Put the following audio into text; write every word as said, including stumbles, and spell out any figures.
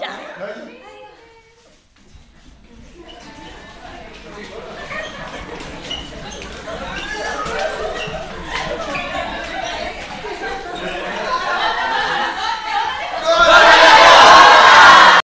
Yeah.